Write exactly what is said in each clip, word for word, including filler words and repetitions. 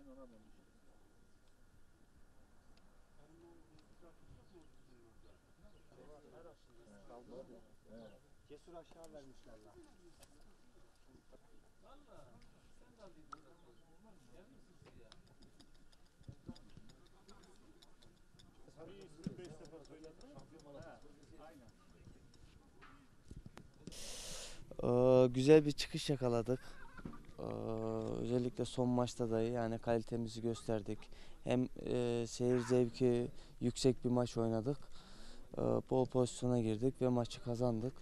Aynı ona dönüştü. Cesur aşağı vermişler lan. Valla sen de aldıydın. Onlar yer misiniz ya? Sarıyı üstünü beş sefer söyledin mi? Aynen. Ee, güzel bir çıkış yakaladık. Ee, özellikle son maçta da yani kalitemizi gösterdik. Hem e, seyir zevki yüksek bir maç oynadık. Ee, bol pozisyona girdik ve maçı kazandık.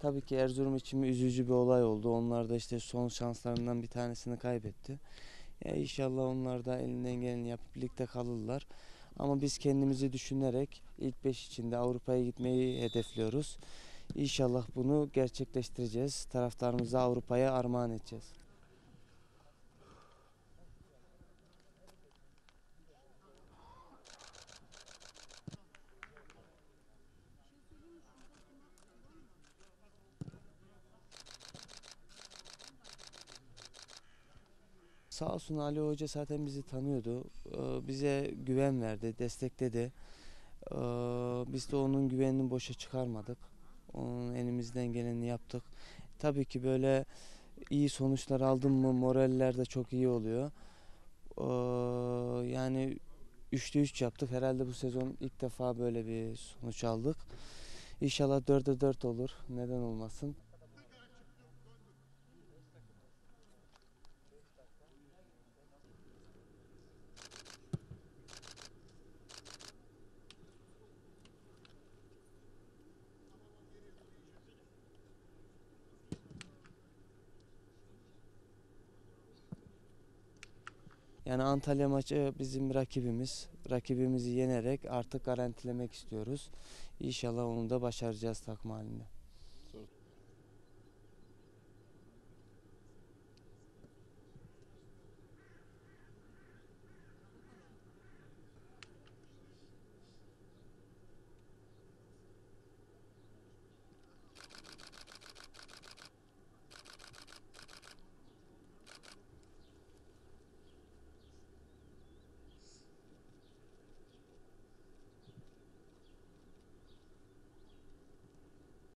Tabii ki Erzurum için üzücü bir olay oldu. Onlar da işte son şanslarından bir tanesini kaybetti. Ya inşallah onlar da elinden geleni yapıp birlikte kalırlar. Ama biz kendimizi düşünerek ilk beş içinde Avrupa'ya gitmeyi hedefliyoruz. İnşallah bunu gerçekleştireceğiz. Taraftarımıza Avrupa'ya armağan edeceğiz. Sağ olsun Ali Hoca zaten bizi tanıyordu, ee, bize güven verdi, destekledi. Ee, biz de onun güvenini boşa çıkarmadık, onun elimizden geleni yaptık. Tabii ki böyle iyi sonuçlar aldım mı moraller de çok iyi oluyor. Ee, yani üçte üç yaptık, herhalde bu sezon ilk defa böyle bir sonuç aldık. İnşallah dörde dört olur, neden olmasın. Yani Antalya maçı bizim rakibimiz. Rakibimizi yenerek artık garantilemek istiyoruz. İnşallah onu da başaracağız takım halinde.